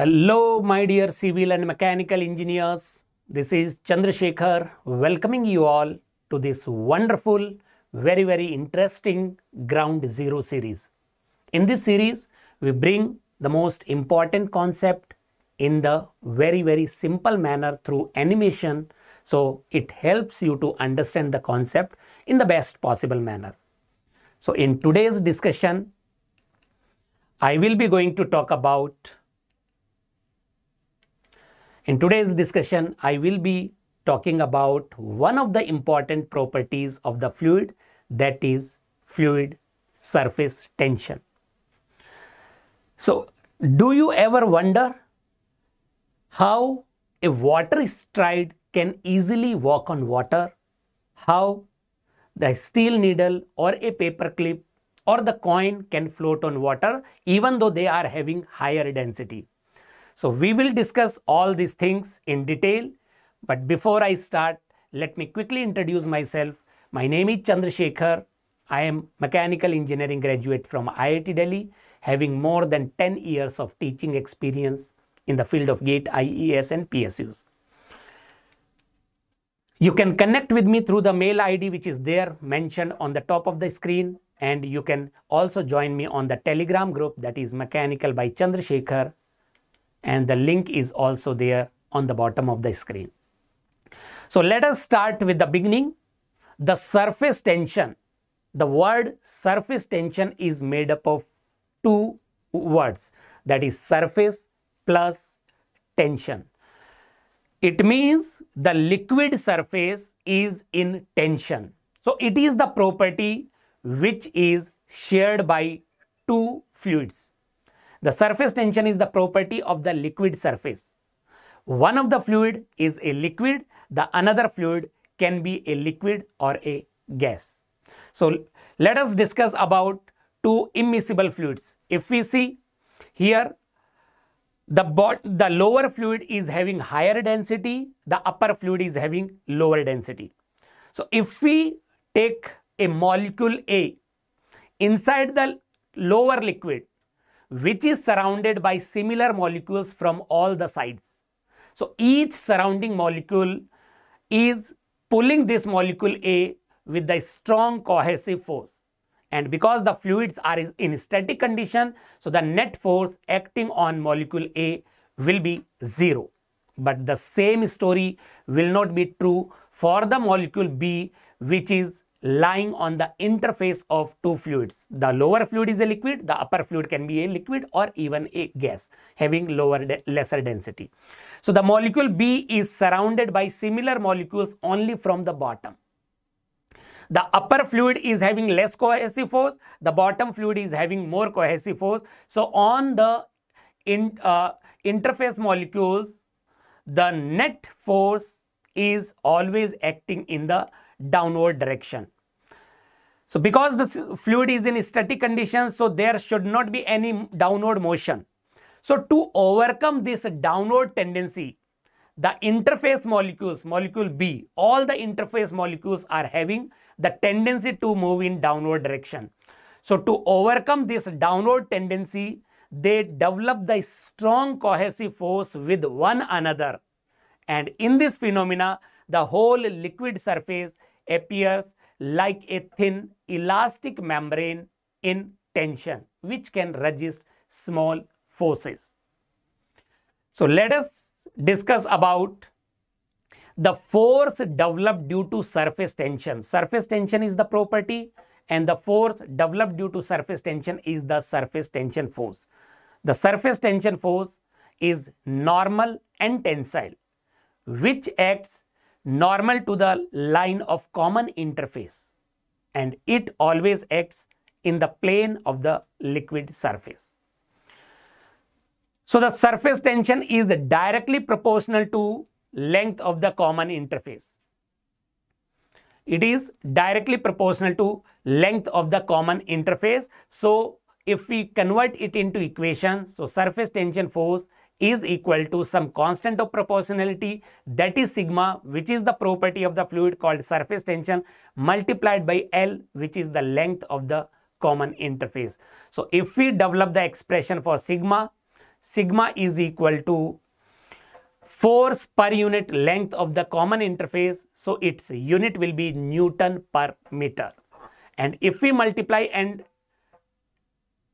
Hello my dear civil and mechanical engineers, this is Chandrashekhar welcoming you all to this wonderful, very interesting Ground Zero series. In this series, we bring the most important concept in the very simple manner through animation, so it helps you to understand the concept in the best possible manner. So in today's discussion, I will be talking about one of the important properties of the fluid, that is fluid surface tension. So, do you ever wonder how a water stride can easily walk on water? How the steel needle or a paper clip or the coin can float on water even though they are having higher density? So we will discuss all these things in detail, but before I start, let me quickly introduce myself. My name is Chandrashekhar. I am mechanical engineering graduate from IIT Delhi, having more than 10 years of teaching experience in the field of GATE, IES and PSUs. You can connect with me through the mail ID which is there mentioned on the top of the screen, and you can also join me on the Telegram group, that is Mechanical by Chandrashekhar. And the link is also there on the bottom of the screen. So let us start with the beginning. The surface tension. The word surface tension is made up of two words, that is surface plus tension. It means the liquid surface is in tension. So it is the property which is shared by two fluids. The surface tension is the property of the liquid surface. One of the fluid is a liquid, the another fluid can be a liquid or a gas. So let us discuss about two immiscible fluids. If we see here, the lower fluid is having higher density, the upper fluid is having lower density. So if we take a molecule A inside the lower liquid, which is surrounded by similar molecules from all the sides. So each surrounding molecule is pulling this molecule A with a strong cohesive force. And because the fluids are in static condition, so the net force acting on molecule A will be zero. But the same story will not be true for the molecule B, which is lying on the interface of two fluids. The lower fluid is a liquid, the upper fluid can be a liquid or even a gas having lesser density. So the molecule B is surrounded by similar molecules only from the bottom. The upper fluid is having less cohesive force, the bottom fluid is having more cohesive force. So on the interface molecules, the net force is always acting in the downward direction. So because the fluid is in static condition, so there should not be any downward motion. So to overcome this downward tendency, the interface molecules, molecule B, all the interface molecules are having the tendency to move in downward direction. So to overcome this downward tendency, they develop the strong cohesive force with one another. And in this phenomena, the whole liquid surface appears like a thin elastic membrane in tension, which can resist small forces. So let us discuss about the force developed due to surface tension. Surface tension is the property, and the force developed due to surface tension is the surface tension force. The surface tension force is normal and tensile, which acts normal to the line of common interface, and it always acts in the plane of the liquid surface. So the surface tension is directly proportional to length of the common interface. It is directly proportional to length of the common interface. So if we convert it into equations, so surface tension force is equal to some constant of proportionality, that is sigma, which is the property of the fluid called surface tension, multiplied by L, which is the length of the common interface. So if we develop the expression for sigma, sigma is equal to force per unit length of the common interface, so its unit will be Newton per meter. And if we multiply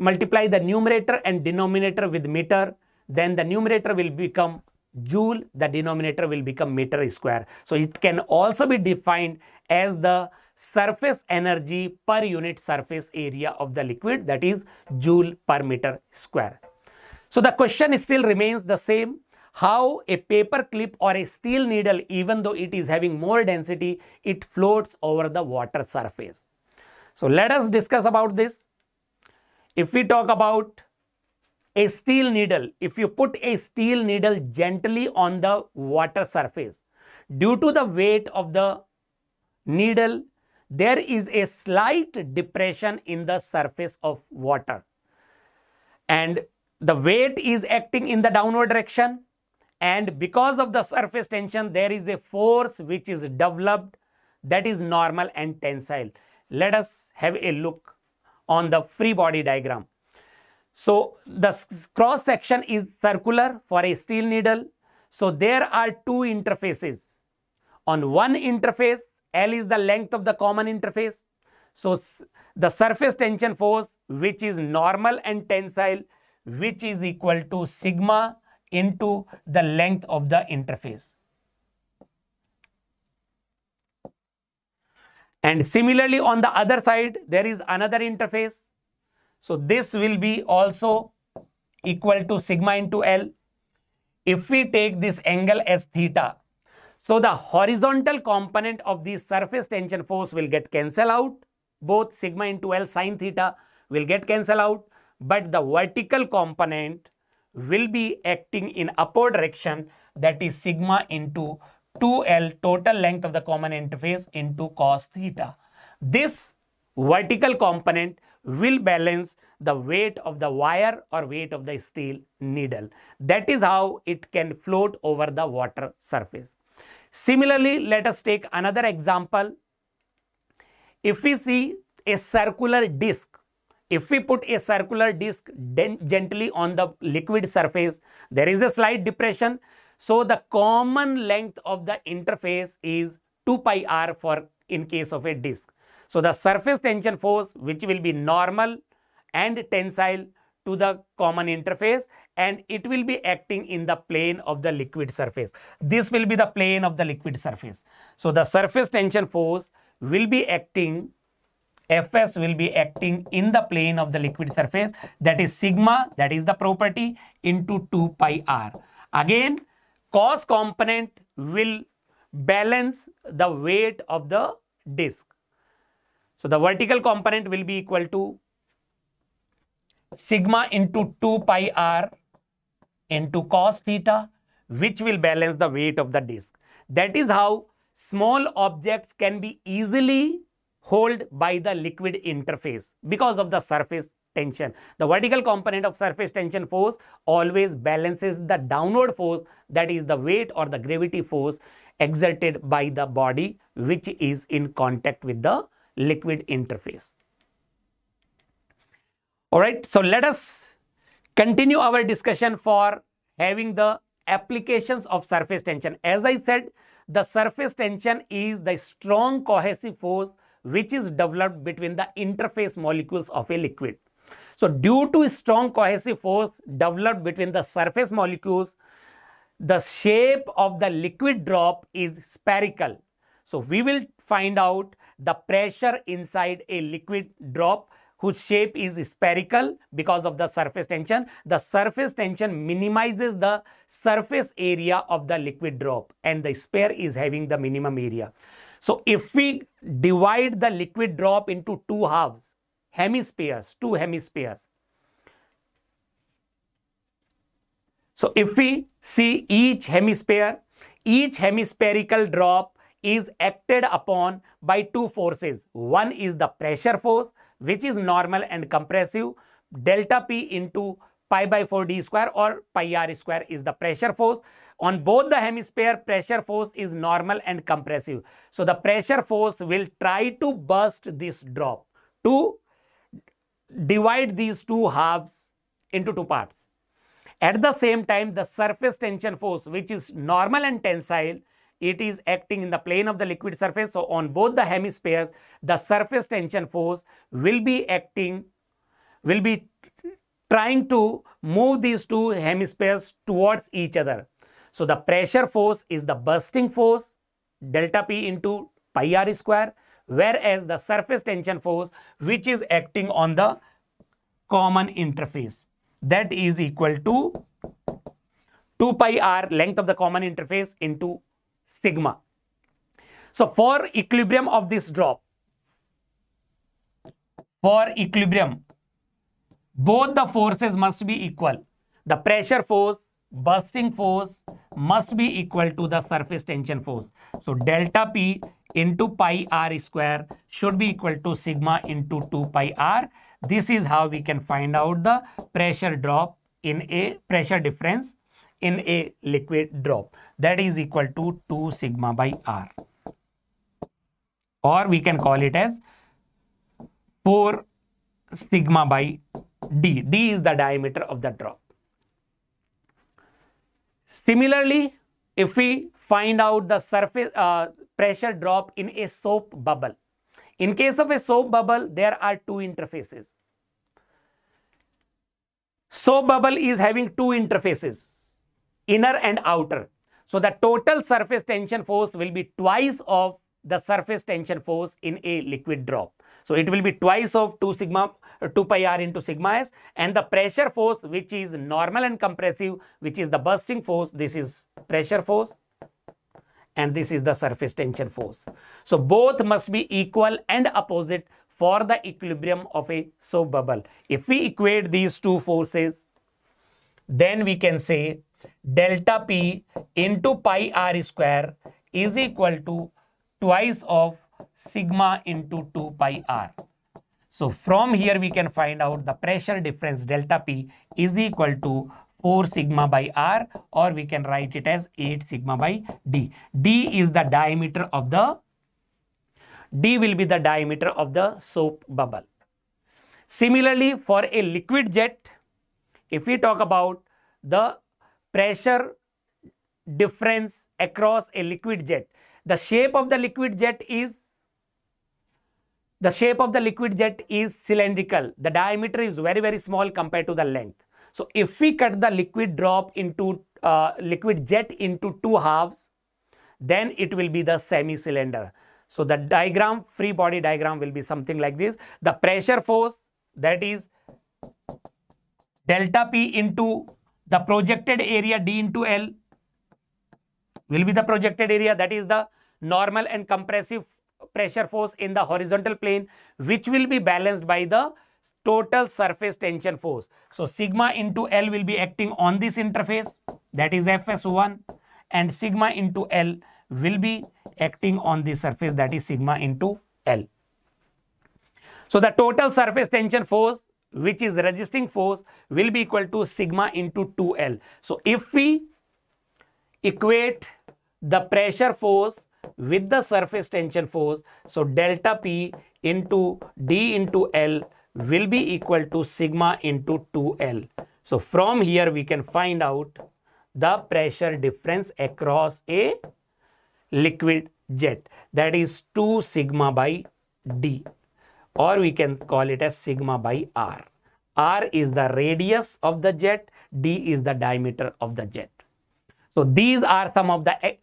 the numerator and denominator with meter, then the numerator will become joule, the denominator will become meter square. So it can also be defined as the surface energy per unit surface area of the liquid, that is joule per meter square. So the question still remains the same. How a paper clip or a steel needle, even though it is having more density, it floats over the water surface. So let us discuss about this. If we talk about a steel needle, if you put a steel needle gently on the water surface, due to the weight of the needle, there is a slight depression in the surface of water. And the weight is acting in the downward direction. And because of the surface tension, there is a force which is developed, that is normal and tensile. Let us have a look on the free body diagram. So the cross section is circular for a steel needle. So there are two interfaces. On one interface, L is the length of the common interface. So the surface tension force, which is normal and tensile, which is equal to sigma into the length of the interface. And similarly, on the other side, there is another interface. So this will be also equal to sigma into L. If we take this angle as theta, so the horizontal component of the surface tension force will get cancelled out. Both sigma into L sine theta will get cancelled out. But the vertical component will be acting in upward direction, that is sigma into 2L total length of the common interface into cos theta. This vertical component will balance the weight of the wire or weight of the steel needle. That is how it can float over the water surface. Similarly, let us take another example. If we see a circular disc, if we put a circular disc gently on the liquid surface, there is a slight depression. So the common length of the interface is 2 pi r for in case of a disc. So the surface tension force, which will be normal and tensile to the common interface, and it will be acting in the plane of the liquid surface. This will be the plane of the liquid surface. So the surface tension force will be acting, Fs will be acting in the plane of the liquid surface, that is sigma, that is the property, into 2 pi r. Again, cos component will balance the weight of the disc. So the vertical component will be equal to sigma into 2 pi r into cos theta, which will balance the weight of the disc. That is how small objects can be easily held by the liquid interface because of the surface tension. The vertical component of surface tension force always balances the downward force, that is the weight or the gravity force exerted by the body which is in contact with the liquid interface. All right, so let us continue our discussion for having the applications of surface tension. As I said, the surface tension is the strong cohesive force which is developed between the interface molecules of a liquid. So due to strong cohesive force developed between the surface molecules, the shape of the liquid drop is spherical. So we will find out the pressure inside a liquid drop whose shape is spherical because of the surface tension. The surface tension minimizes the surface area of the liquid drop, and the sphere is having the minimum area. So if we divide the liquid drop into two halves, hemispheres, two hemispheres. So if we see each hemispherical drop is acted upon by two forces. One is the pressure force, which is normal and compressive. Delta P into pi by 4d square or pi r square is the pressure force. On both the hemisphere, pressure force is normal and compressive. So the pressure force will try to burst this drop, to divide these two halves into two parts. At the same time, the surface tension force, which is normal and tensile, it is acting in the plane of the liquid surface. So on both the hemispheres, the surface tension force will be acting, will be trying to move these two hemispheres towards each other. So the pressure force is the bursting force, delta P into pi r square, whereas the surface tension force, which is acting on the common interface, that is equal to 2 pi r, length of the common interface, into sigma. So for equilibrium of this drop, for equilibrium, both the forces must be equal. The pressure force, bursting force must be equal to the surface tension force. So delta P into pi r square should be equal to sigma into 2 pi r. This is how we can find out the pressure drop in a pressure difference in a liquid drop, that is equal to 2 sigma by r, or we can call it as 4 sigma by d. D is the diameter of the drop. Similarly, if we find out the surface pressure drop in a soap bubble, in case of a soap bubble, there are two interfaces. Soap bubble is having two interfaces, inner and outer. So the total surface tension force will be twice of the surface tension force in a liquid drop. So it will be twice of 2 pi r into sigma s, and the pressure force, which is normal and compressive, which is the bursting force, this is pressure force, and this is the surface tension force. So both must be equal and opposite for the equilibrium of a soap bubble. If we equate these two forces, then we can say delta P into pi r square is equal to twice of sigma into 2 pi r. So from here we can find out the pressure difference delta P is equal to 4 sigma by r, or we can write it as 8 sigma by d. D is the diameter of the, D will be the diameter of the soap bubble. Similarly, for a liquid jet, if we talk about the pressure difference across a liquid jet, the shape of the liquid jet is, the shape of the liquid jet is cylindrical. The diameter is very, very small compared to the length. So if we cut the liquid drop into liquid jet into two halves, then it will be the semi-cylinder. So the diagram, free body diagram, will be something like this. The pressure force, that is delta P into the projected area D into L, will be the projected area, that is the normal and compressive pressure force in the horizontal plane, which will be balanced by the total surface tension force. So sigma into L will be acting on this interface, that is FS1, and sigma into L will be acting on this surface, that is sigma into L. So the total surface tension force, which is the resisting force, will be equal to sigma into 2L. So if we equate the pressure force with the surface tension force, so delta P into D into L will be equal to sigma into 2L. So from here we can find out the pressure difference across a liquid jet, that is 2 sigma by D, or we can call it as sigma by R. R is the radius of the jet, D is the diameter of the jet. So these are some of the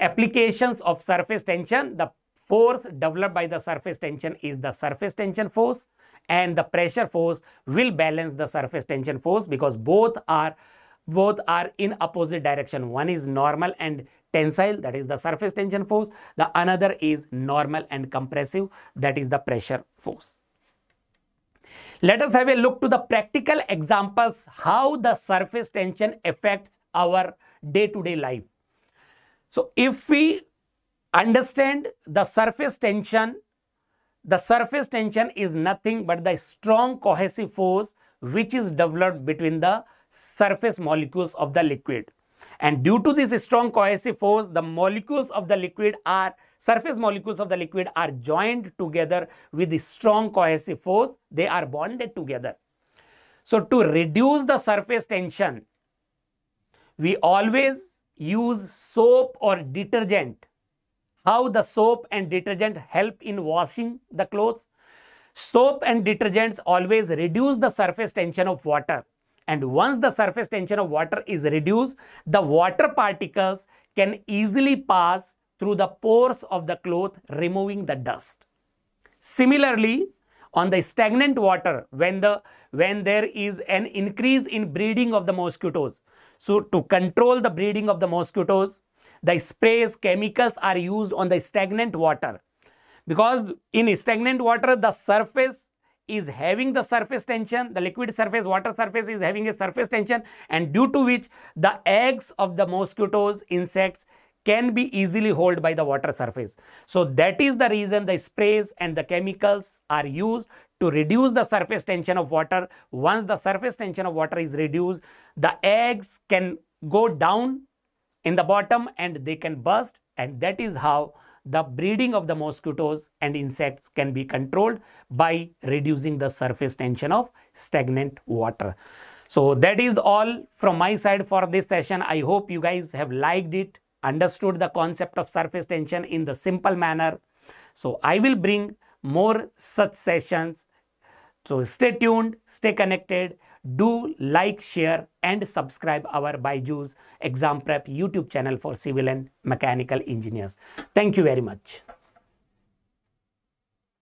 applications of surface tension. The force developed by the surface tension is the surface tension force, and the pressure force will balance the surface tension force, because both are in opposite direction. One is normal and tensile, that is the surface tension force. The another is normal and compressive, that is the pressure force. Let us have a look to the practical examples how the surface tension affects our day-to-day life. So if we understand the surface tension is nothing but the strong cohesive force which is developed between the surface molecules of the liquid. And due to this strong cohesive force, the molecules of the liquid are, surface molecules of the liquid are joined together with the strong cohesive force. They are bonded together. So to reduce the surface tension, we always use soap or detergent. How the soap and detergent help in washing the clothes? Soap and detergents always reduce the surface tension of water. And once the surface tension of water is reduced, the water particles can easily pass through the pores of the cloth, removing the dust. Similarly, on the stagnant water, when there is an increase in breeding of the mosquitoes, so to control the breeding of the mosquitoes, the sprays, chemicals are used on the stagnant water. Because in stagnant water, the surface is having the surface tension, the liquid surface, water surface is having a surface tension, and due to which the eggs of the mosquitoes, insects can be easily held by the water surface. So that is the reason the sprays and the chemicals are used to reduce the surface tension of water. Once the surface tension of water is reduced, the eggs can go down in the bottom and they can burst, and that is how the breeding of the mosquitoes and insects can be controlled by reducing the surface tension of stagnant water. So that is all from my side for this session. I hope you guys have liked it, understood the concept of surface tension in the simple manner. So I will bring more such sessions. So stay tuned, stay connected. Do like, share and subscribe our BYJU'S Exam Prep YouTube channel for civil and mechanical engineers. Thank you very much.